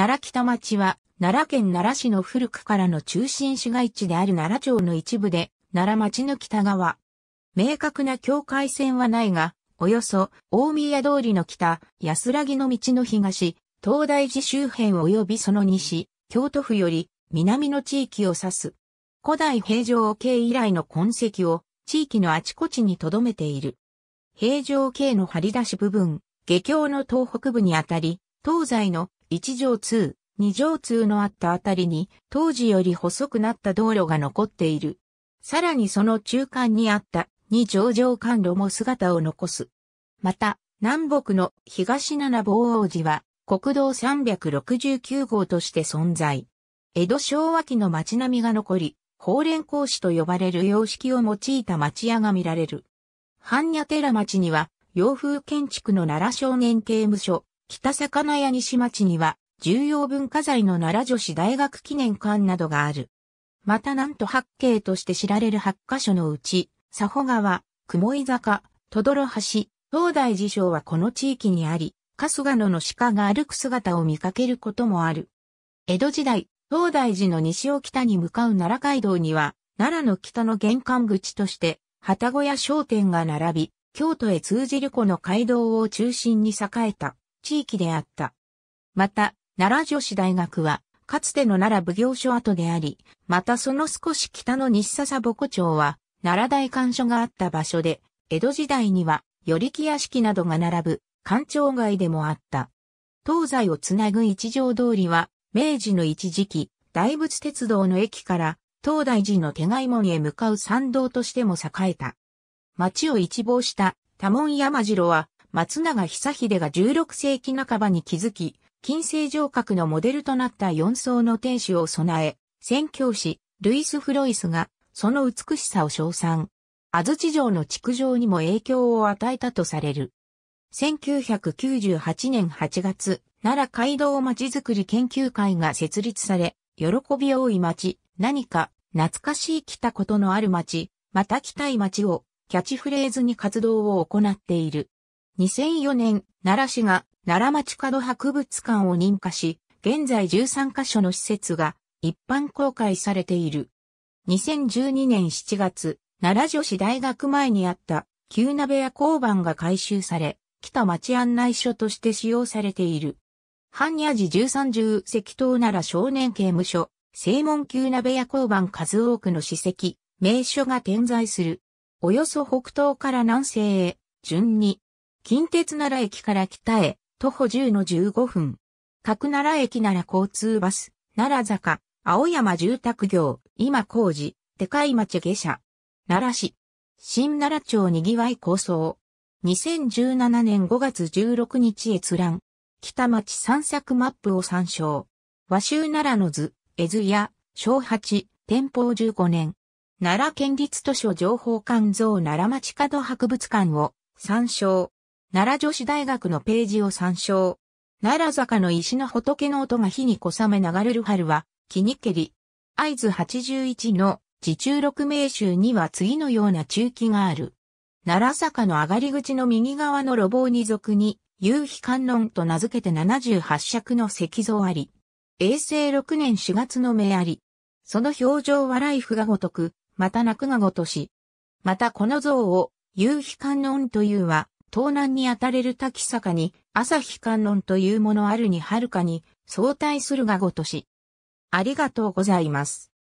奈良北町は、奈良県奈良市の古くからの中心市街地である奈良町の一部で、奈良町の北側。明確な境界線はないが、およそ、大宮通りの北、安らぎの道の東、東大寺周辺及びその西、京都府より、南の地域を指す。古代平城京以来の痕跡を、地域のあちこちに留めている。平城京の張り出し部分、下京の東北部にあたり、東西の一条通、二条通のあったあたりに、当時より細くなった道路が残っている。さらにその中間にあった二条城間路も姿を残す。また、南北の東七坊大寺は、国道369号として存在。江戸昭和期の町並みが残り、鳳連格子と呼ばれる様式を用いた町屋が見られる。般若寺町には洋風建築の奈良少年刑務所、北魚屋西町には重要文化財の奈良女子大学記念館などがある。また南都八景として知られる8カ所のうち、佐保川、雲井坂、等々力橋、東大寺小はこの地域にあり、春日野の鹿が歩く姿を見かけることもある。江戸時代、東大寺の西を北に向かう奈良街道には、奈良の北の玄関口として、旅籠や商店が並び、京都へ通じるこの街道を中心に栄えた地域であった。また、奈良女子大学は、かつての奈良奉行所跡であり、またその少し北の西笹鉾町は、奈良大官所があった場所で、江戸時代には、与力屋敷などが並ぶ、官庁街でもあった。東西をつなぐ一条通りは、明治の一時期、大仏鉄道の駅から東大寺の手外門へ向かう参道としても栄えた。町を一望した多聞山城は松永久秀が16世紀半ばに築き、近世城郭のモデルとなった4層の天守を備え、宣教師ルイス・フロイスがその美しさを称賛。安土城の築城にも影響を与えたとされる。1998年8月、奈良街道まちづくり研究会が設立され、喜び多い街、何か懐かしい来たことのある街、また来たい街をキャッチフレーズに活動を行っている。2004年、奈良市が奈良町角博物館を認可し、現在13カ所の施設が一般公開されている。2012年7月、奈良女子大学前にあった旧鍋屋交番が改修され、北町案内所として使用されている。般若寺13石塔奈良少年刑務所、正門旧鍋屋交番数多くの史跡、名所が点在する。およそ北東から南西へ、順に。近鉄奈良駅から北へ、徒歩10〜15分。各奈良駅奈良交通バス、奈良坂、青山住宅業、今工事、でかい町下車。奈良市。新奈良町にぎわい構想。2017年5月16日閲覧。北町散策マップを参照。和州奈良の図、絵図や、小8、天保15年。奈良県立図書情報館像奈良町角博物館を参照。奈良女子大学のページを参照。奈良坂の石の仏の音が火に小雨流れる春は、木にけり。会津81の自中六名集には次のような注記がある。奈良坂の上がり口の右側の路傍に俗に、夕日観音と名付けて78尺の石像あり。永世6年4月の銘あり。その表情は来符がごとく、また泣くがごとし。またこの像を、夕日観音というは、東南にあたれる滝坂に、朝日観音というものあるにはるかに、相対するがごとし。ありがとうございます。